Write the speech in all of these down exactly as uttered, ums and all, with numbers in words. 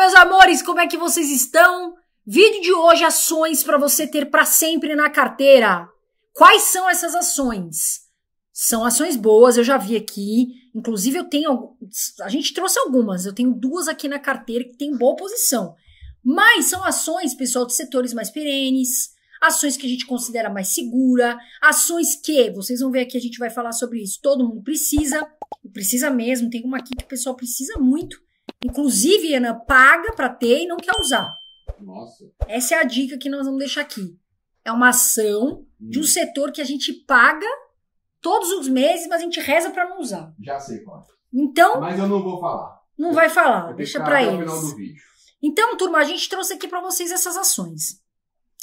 meus amores, como é que vocês estão? Vídeo de hoje, ações para você ter para sempre na carteira. Quais são essas ações? São ações boas, eu já vi aqui, inclusive eu tenho, a gente trouxe algumas, eu tenho duas aqui na carteira que tem boa posição, mas são ações, pessoal, de setores mais perenes, ações que a gente considera mais segura, ações que, vocês vão ver aqui, a gente vai falar sobre isso, todo mundo precisa, precisa mesmo, tem uma aqui que o pessoal precisa muito, inclusive, Ana, paga para ter e não quer usar. Nossa. Essa é a dica que nós vamos deixar aqui, é uma ação hum. de um setor que a gente paga todos os meses, mas a gente reza para não usar. Já sei qual. Então. Mas eu não vou falar. Não vai falar. Deixa para eles. Final do vídeo. Então, turma, a gente trouxe aqui para vocês essas ações.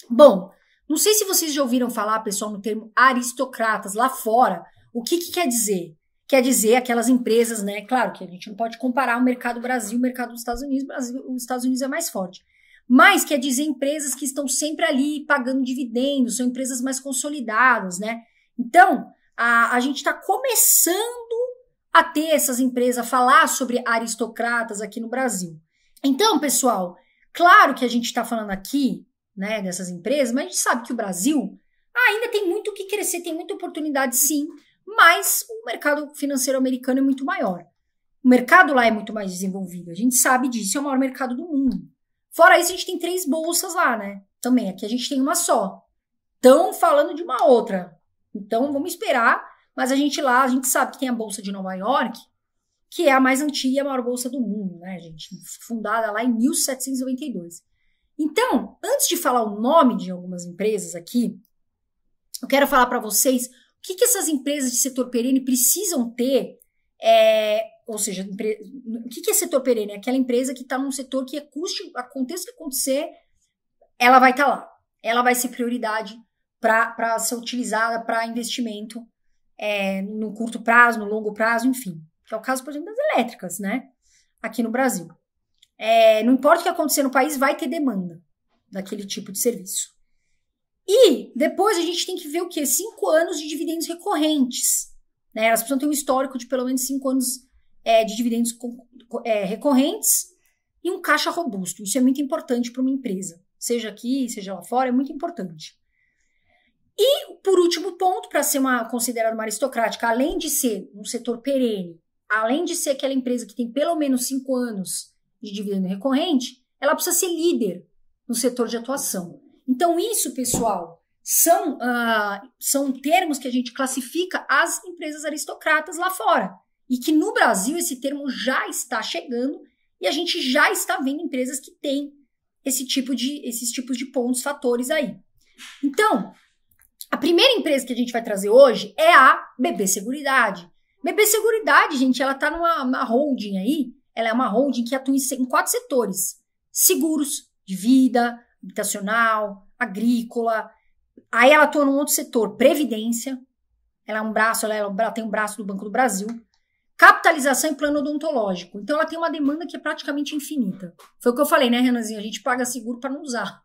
Bom, não sei se vocês já ouviram falar, pessoal, no termo aristocratas lá fora. O que que quer dizer? Quer dizer aquelas empresas, né? Claro que a gente não pode comparar o mercado Brasil, o mercado dos Estados Unidos. Brasil, os Estados Unidos é mais forte. Mas quer dizer empresas que estão sempre ali pagando dividendos, são empresas mais consolidadas, né? Então A, a gente está começando a ter essas empresas, a falar sobre aristocratas aqui no Brasil. Então, pessoal, claro que a gente está falando aqui, né, dessas empresas, mas a gente sabe que o Brasil ainda tem muito o que crescer, tem muita oportunidade sim, mas o mercado financeiro americano é muito maior. O mercado lá é muito mais desenvolvido, a gente sabe disso, é o maior mercado do mundo. Fora isso, a gente tem três bolsas lá, né? Também, aqui a gente tem uma só. Estão falando de uma outra. Então, vamos esperar, mas a gente lá, a gente sabe que tem a Bolsa de Nova York, que é a mais antiga e a maior bolsa do mundo, né, gente? Fundada lá em mil setecentos e noventa e dois. Então, antes de falar o nome de algumas empresas aqui, eu quero falar para vocês o que, que essas empresas de setor perene precisam ter, é, ou seja, empre... o que, que é setor perene? É aquela empresa que está num setor que, custe, aconteça o que acontecer, ela vai estar tá lá, ela vai ser prioridade para ser utilizada para investimento é, no curto prazo, no longo prazo, enfim. Que é o caso, por exemplo, das elétricas, né? Aqui no Brasil. É, não importa o que acontecer no país, vai ter demanda daquele tipo de serviço. E depois a gente tem que ver o quê? Cinco anos de dividendos recorrentes. Né? Elas precisam ter um histórico de pelo menos cinco anos é, de dividendos com, é, recorrentes e um caixa robusto. Isso é muito importante para uma empresa. Seja aqui, seja lá fora, é muito importante. E, por último ponto, para ser uma, considerada uma aristocrática, além de ser um setor perene, além de ser aquela empresa que tem pelo menos cinco anos de dividendo recorrente, ela precisa ser líder no setor de atuação. Então, isso, pessoal, são, uh, são termos que a gente classifica as empresas aristocratas lá fora. E que no Brasil esse termo já está chegando e a gente já está vendo empresas que têm esse tipo de, esses tipos de pontos, fatores aí. Então, a primeira empresa que a gente vai trazer hoje é a B B Seguridade. B B Seguridade, gente, ela está numa holding aí, ela é uma holding que atua em quatro setores. Seguros de vida, habitacional, agrícola. Aí ela atua num outro setor, previdência. Ela é um braço, ela, é, ela tem um braço do Banco do Brasil. Capitalização e plano odontológico. Então ela tem uma demanda que é praticamente infinita. Foi o que eu falei, né, Renanzinho? A gente paga seguro para não usar.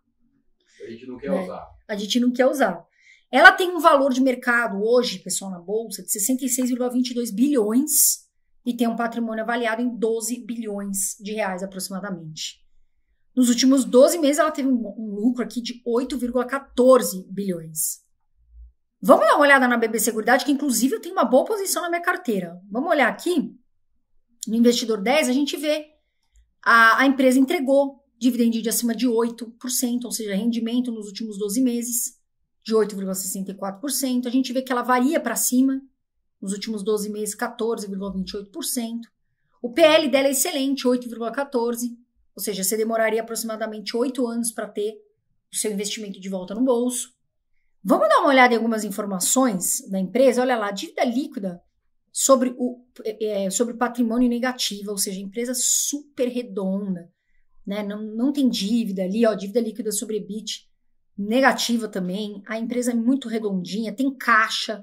A gente não quer né? usar. A gente não quer usar. Ela tem um valor de mercado hoje, pessoal, na Bolsa, de sessenta e seis vírgula vinte e dois bilhões e tem um patrimônio avaliado em doze bilhões de reais, aproximadamente. Nos últimos doze meses, ela teve um, um lucro aqui de oito vírgula quatorze bilhões. Vamos dar uma olhada na B B Seguridade, que inclusive eu tenho uma boa posição na minha carteira. Vamos olhar aqui, no Investidor dez, a gente vê a, a empresa entregou dividendo de acima de oito por cento, ou seja, rendimento nos últimos doze meses. De oito vírgula sessenta e quatro por cento, a gente vê que ela varia para cima, nos últimos doze meses, quatorze vírgula vinte e oito por cento. O P L dela é excelente, oito vírgula quatorze por cento, ou seja, você demoraria aproximadamente oito anos para ter o seu investimento de volta no bolso. Vamos dar uma olhada em algumas informações da empresa? Olha lá, dívida líquida sobre o é, sobre patrimônio negativo, ou seja, empresa super redonda, né? não, não tem dívida ali, ó, dívida líquida sobre E B I T, negativa também, a empresa é muito redondinha, tem caixa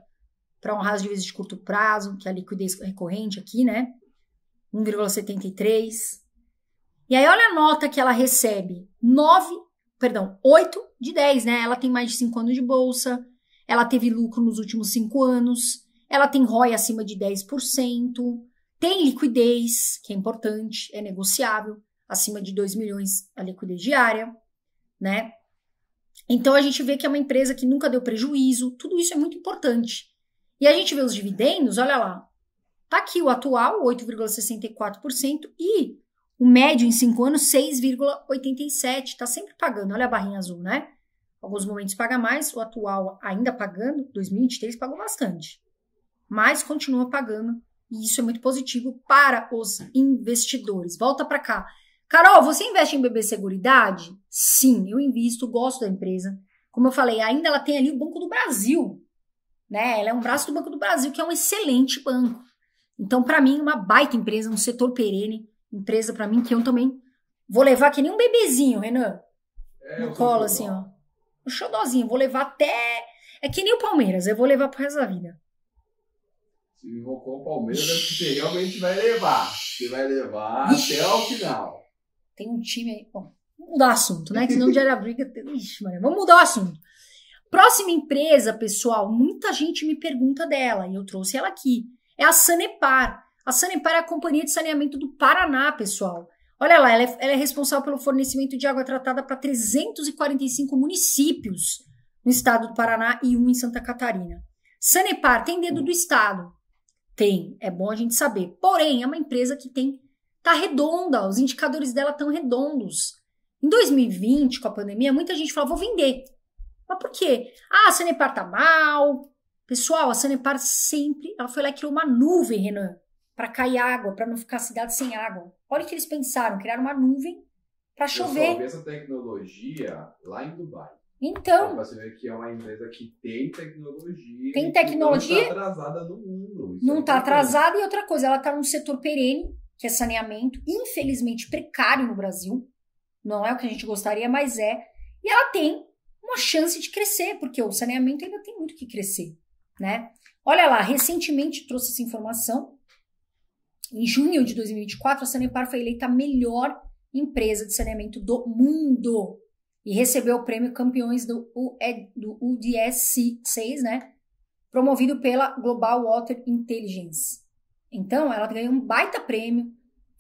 para honrar as dívidas de curto prazo, que é a liquidez recorrente aqui, né? um vírgula setenta e três. E aí olha a nota que ela recebe, nove, perdão, oito de dez, né? Ela tem mais de cinco anos de bolsa, ela teve lucro nos últimos cinco anos, ela tem R O I acima de dez por cento, tem liquidez, que é importante, é negociável, acima de dois milhões a liquidez diária, né? Então a gente vê que é uma empresa que nunca deu prejuízo, tudo isso é muito importante. E a gente vê os dividendos, olha lá, tá aqui o atual, oito vírgula sessenta e quatro por cento, e o médio em cinco anos, seis vírgula oitenta e sete por cento, tá sempre pagando, olha a barrinha azul, né? Alguns momentos paga mais, o atual ainda pagando, dois mil e vinte e três pagou bastante, mas continua pagando, e isso é muito positivo para os investidores. Volta para cá. Carol, você investe em B B Seguridade? Sim, eu invisto, gosto da empresa. Como eu falei, ainda ela tem ali o Banco do Brasil, né? Ela é um braço do Banco do Brasil, que é um excelente banco. Então, para mim, uma baita empresa, um setor perene, empresa para mim que eu também vou levar que nem um bebezinho, Renan, é, no colo, assim, ó. Um xodózinho, vou levar até... É que nem o Palmeiras, eu vou levar pro resto da vida. Se invocou o Palmeiras, é porque você realmente vai levar. Você vai levar até o final. Tem um time aí... Bom, vamos mudar o assunto, né? Que senão já era briga... Ixi, Maria, vamos mudar o assunto. Próxima empresa, pessoal, muita gente me pergunta dela, e eu trouxe ela aqui. É a Sanepar. A Sanepar é a Companhia de Saneamento do Paraná, pessoal. Olha lá, ela é, ela é responsável pelo fornecimento de água tratada para trezentos e quarenta e cinco municípios no estado do Paraná e um em Santa Catarina. Sanepar tem dedo do Estado? Tem, é bom a gente saber. Porém, é uma empresa que tem... Tá redonda, os indicadores dela estão redondos. Em dois mil e vinte, com a pandemia, muita gente falou, vou vender. Mas por quê? Ah, a Sanepar tá mal. Pessoal, a Sanepar sempre, ela foi lá e criou uma nuvem, Renan, para cair água, para não ficar a cidade sem água. Olha o que eles pensaram, criaram uma nuvem para chover. Eu só vi essa tecnologia lá em Dubai. Então, você vê que é uma empresa que tem tecnologia. Tem tecnologia. Não está atrasada no mundo. Isso não está atrasada. E outra coisa, ela está num setor perene, que é saneamento, infelizmente precário no Brasil, não é o que a gente gostaria, mas é, e ela tem uma chance de crescer, porque o saneamento ainda tem muito que crescer, né? Olha lá, recentemente trouxe essa informação, em junho de dois mil e vinte e quatro, a Sanepar foi eleita a melhor empresa de saneamento do mundo, e recebeu o prêmio Campeões do U D S seis, né? Promovido pela Global Water Intelligence. Então, ela ganhou um baita prêmio,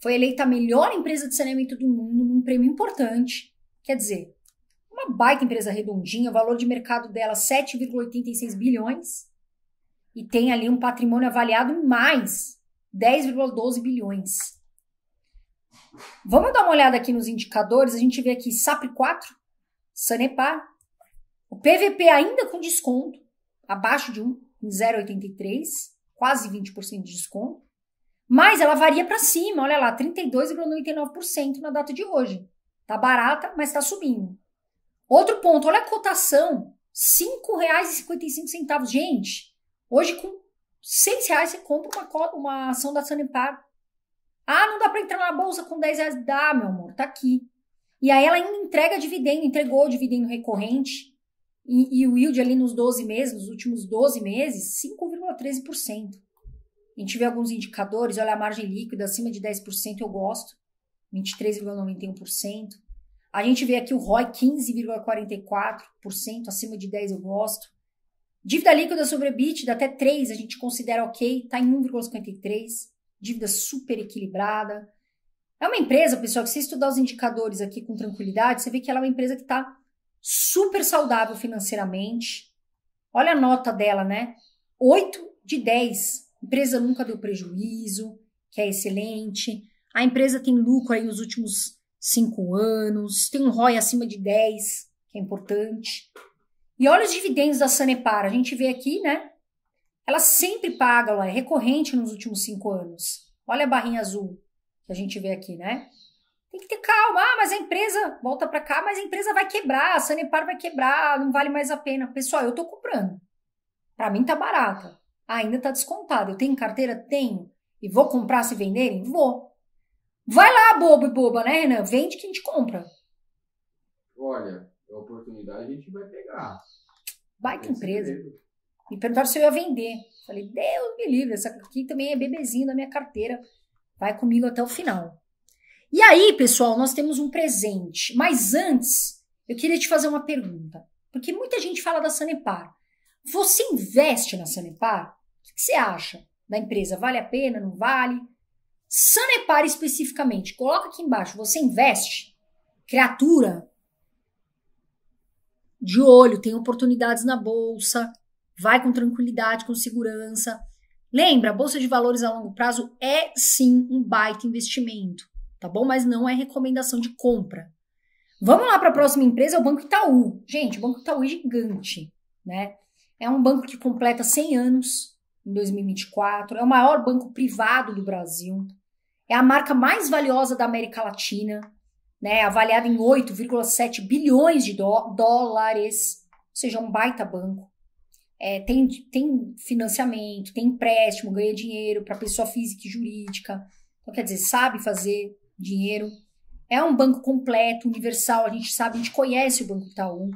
foi eleita a melhor empresa de saneamento do mundo, num prêmio importante, quer dizer, uma baita empresa redondinha, o valor de mercado dela sete vírgula oitenta e seis bilhões e tem ali um patrimônio avaliado em mais dez vírgula doze bilhões. Vamos dar uma olhada aqui nos indicadores, a gente vê aqui SAP quatro, Sanepar, o P V P ainda com desconto, abaixo de um, em zero vírgula oitenta e três, quase vinte por cento de desconto, mas ela varia para cima, olha lá, trinta e dois vírgula noventa e nove por cento na data de hoje. Tá barata, mas está subindo. Outro ponto, olha a cotação, cinco reais e cinquenta e cinco centavos. Gente, hoje com seis reais você compra uma, uma ação da Sanepar. Ah, não dá para entrar na bolsa com dez reais? Dá, meu amor, tá aqui. E aí ela ainda entrega dividendo, entregou o dividendo recorrente, E, e o yield ali nos doze meses, nos últimos doze meses, cinco vírgula treze por cento. A gente vê alguns indicadores, olha a margem líquida, acima de dez por cento eu gosto, vinte e três vírgula noventa e um por cento. A gente vê aqui o R O I quinze vírgula quarenta e quatro por cento, acima de dez por cento eu gosto. Dívida líquida sobre EBITDA até três por cento a gente considera ok, está em um vírgula cinquenta e três por cento. Dívida super equilibrada. É uma empresa, pessoal, que se estudar os indicadores aqui com tranquilidade, você vê que ela é uma empresa que está super saudável financeiramente. Olha a nota dela, né? oito de dez. A empresa nunca deu prejuízo, que é excelente. A empresa tem lucro aí nos últimos cinco anos. Tem um R O I acima de dez, que é importante. E olha os dividendos da Sanepar. A gente vê aqui, né? Ela sempre paga, olha, é recorrente nos últimos cinco anos. Olha a barrinha azul que a gente vê aqui, né? Tem que ter calma, ah, mas a empresa, volta para cá, mas a empresa vai quebrar, a Sanepar vai quebrar, não vale mais a pena. Pessoal, eu tô comprando. Para mim tá barata, ainda tá descontado. Eu tenho carteira? Tenho. E vou comprar se venderem? Vou. Vai lá, bobo e boba, né, Renan? Vende que a gente compra. Olha, a oportunidade a gente vai pegar. Baita empresa. Me perguntaram se eu ia vender. Falei, Deus me livre, essa aqui também é bebezinho da minha carteira. Vai comigo até o final. E aí, pessoal, nós temos um presente. Mas antes, eu queria te fazer uma pergunta. Porque muita gente fala da Sanepar. Você investe na Sanepar? O que você acha da empresa? Vale a pena? Não vale? Sanepar especificamente, coloca aqui embaixo, você investe, criatura, de olho, tem oportunidades na bolsa, vai com tranquilidade, com segurança. Lembra, a bolsa de valores a longo prazo é sim um baita investimento, tá bom? Mas não é recomendação de compra. Vamos lá para a próxima empresa, é o Banco Itaú. Gente, o Banco Itaú é gigante, né? É um banco que completa cem anos em dois mil e vinte e quatro, é o maior banco privado do Brasil, é a marca mais valiosa da América Latina, né? Avaliada em oito vírgula sete bilhões de dólares, ou seja, um baita banco. É, tem, tem financiamento, tem empréstimo, ganha dinheiro para pessoa física e jurídica, então, quer dizer, sabe fazer dinheiro. É um banco completo, universal, a gente sabe, a gente conhece o Banco Itaú.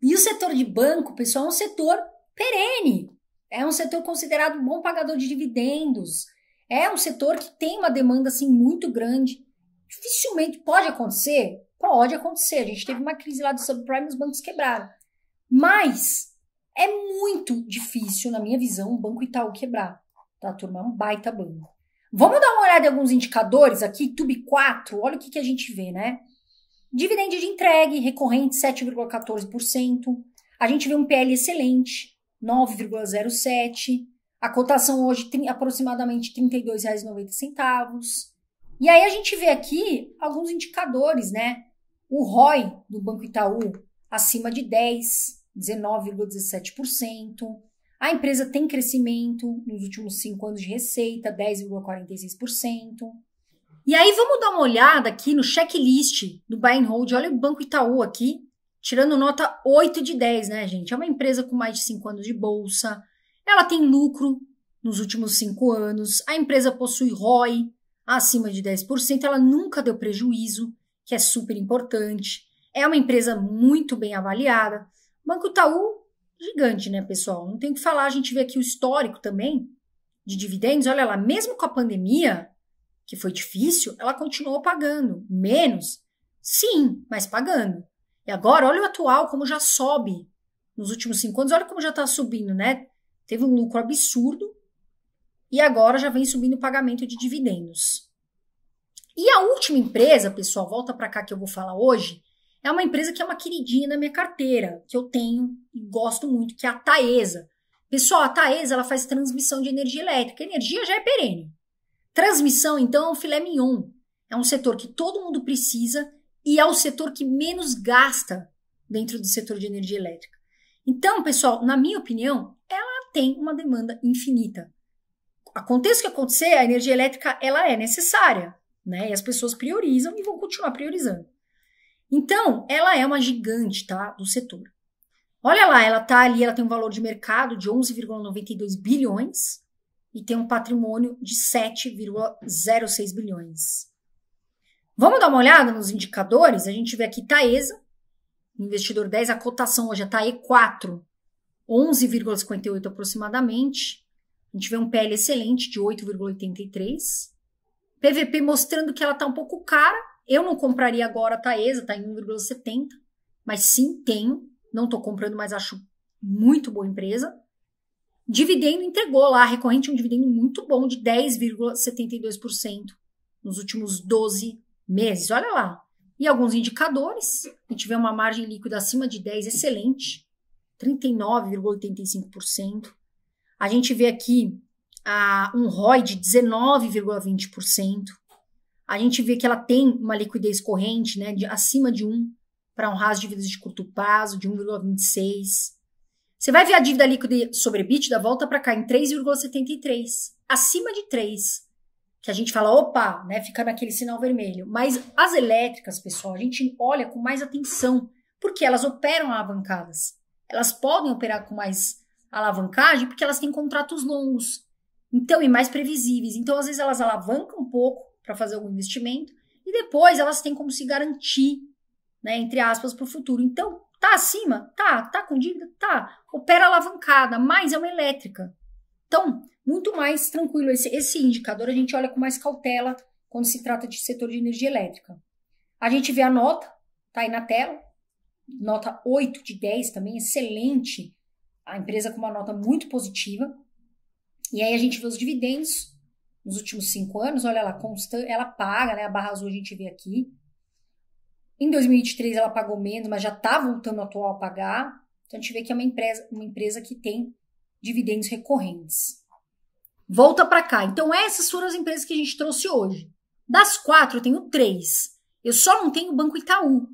E o setor de banco, pessoal, é um setor perene, é um setor considerado um bom pagador de dividendos, é um setor que tem uma demanda assim, muito grande, dificilmente pode acontecer, pode acontecer, a gente teve uma crise lá do subprime, os bancos quebraram, mas é muito difícil, na minha visão, o Banco Itaú quebrar, tá, turma? É um baita banco. Vamos dar uma olhada em alguns indicadores aqui, Tube quatro, olha o que, que a gente vê, né? Dividendo de entregue, recorrente, sete vírgula quatorze por cento, a gente vê um P L excelente, nove vírgula zero sete, a cotação hoje aproximadamente trinta e dois reais e noventa centavos, e aí a gente vê aqui alguns indicadores, né? O R O I do Banco Itaú acima de dez por cento, dezenove vírgula dezessete por cento. A empresa tem crescimento nos últimos cinco anos de receita, dez vírgula quarenta e seis por cento. E aí vamos dar uma olhada aqui no checklist do Buy and Hold. Olha o Banco Itaú aqui, tirando nota oito de dez, né, gente? É uma empresa com mais de cinco anos de bolsa. Ela tem lucro nos últimos cinco anos. A empresa possui R O I acima de dez por cento. Ela nunca deu prejuízo, que é super importante. É uma empresa muito bem avaliada. Banco Itaú, gigante, né, pessoal? Não tem o que falar, a gente vê aqui o histórico também de dividendos. Olha lá, mesmo com a pandemia, que foi difícil, ela continuou pagando. Menos? Sim, mas pagando. E agora, olha o atual, como já sobe nos últimos cinco anos. Olha como já está subindo, né? Teve um lucro absurdo e agora já vem subindo o pagamento de dividendos. E a última empresa, pessoal, volta para cá que eu vou falar hoje, é uma empresa que é uma queridinha na minha carteira, que eu tenho e gosto muito, que é a Taesa. Pessoal, a Taesa ela faz transmissão de energia elétrica. A energia já é perene. Transmissão, então, é um filé mignon. É um setor que todo mundo precisa e é o setor que menos gasta dentro do setor de energia elétrica. Então, pessoal, na minha opinião, ela tem uma demanda infinita. Aconteça o que acontecer, a energia elétrica ela é necessária, né? E as pessoas priorizam e vão continuar priorizando. Então, ela é uma gigante, tá, do setor. Olha lá, ela tá ali, ela tem um valor de mercado de onze vírgula noventa e dois bilhões e tem um patrimônio de sete vírgula zero seis bilhões. Vamos dar uma olhada nos indicadores? A gente vê aqui Taesa, investidor dez, a cotação hoje é Tae quatro, onze vírgula cinquenta e oito aproximadamente. A gente vê um P L excelente de oito vírgula oitenta e três. P V P mostrando que ela tá um pouco cara. Eu não compraria agora a Taesa, tá em um vírgula setenta, mas sim, tenho. Não estou comprando, mas acho muito boa empresa. Dividendo entregou lá, recorrente, um dividendo muito bom de dez vírgula setenta e dois por cento nos últimos doze meses. Olha lá. E alguns indicadores. A gente vê uma margem líquida acima de dez, excelente, trinta e nove vírgula oitenta e cinco por cento. A gente vê aqui uh, um R O I de dezenove vírgula vinte por cento. A gente vê que ela tem uma liquidez corrente, né, de acima de um para honrar as dívidas de curto prazo, de um vírgula vinte e seis. Você vai ver a dívida líquida sobre EBITDA, volta para cá em três vírgula setenta e três, acima de três, que a gente fala, opa, né, fica naquele sinal vermelho. Mas as elétricas, pessoal, a gente olha com mais atenção, porque elas operam alavancadas. Elas podem operar com mais alavancagem porque elas têm contratos longos, então, e mais previsíveis. Então, às vezes, elas alavancam um pouco para fazer algum investimento, e depois elas têm como se garantir, né, entre aspas, para o futuro. Então, tá acima? Tá. Tá com dívida? Tá. Opera alavancada, mas é uma elétrica. Então, muito mais tranquilo. Esse, esse indicador a gente olha com mais cautela quando se trata de setor de energia elétrica. A gente vê a nota, tá aí na tela, nota oito de dez também, excelente. A empresa com uma nota muito positiva. E aí a gente vê os dividendos, nos últimos cinco anos, olha lá, constante, ela paga, né? A barra azul a gente vê aqui. Em dois mil e vinte e três ela pagou menos, mas já está voltando ao atual a pagar. Então a gente vê que é uma empresa, uma empresa que tem dividendos recorrentes. Volta para cá. Então essas foram as empresas que a gente trouxe hoje. Das quatro eu tenho três. Eu só não tenho o Banco Itaú.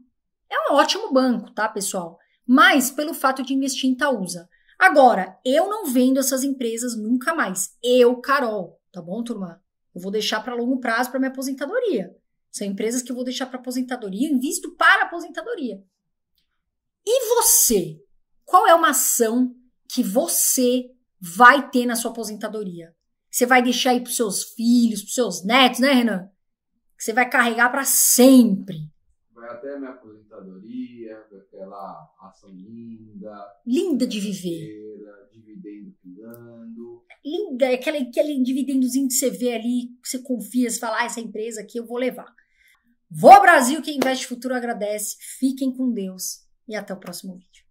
É um ótimo banco, tá, pessoal? Mas pelo fato de investir em Itaúsa. Agora, eu não vendo essas empresas nunca mais. Eu, Carol, tá bom, turma? Eu vou deixar para longo prazo para minha aposentadoria. São empresas que eu vou deixar para aposentadoria, invisto para a aposentadoria. E você? Qual é uma ação que você vai ter na sua aposentadoria? Você vai deixar aí para os seus filhos, para os seus netos, né, Renan? Que você vai carregar para sempre. Vai até a minha aposentadoria, aquela ação linda. Linda de viver. Dividendo pingando. Linda, aquele, aquele dividendozinho que você vê ali, que você confia, você fala, ah, essa empresa aqui eu vou levar. Vou Brasil, quem investe futuro agradece. Fiquem com Deus e até o próximo vídeo.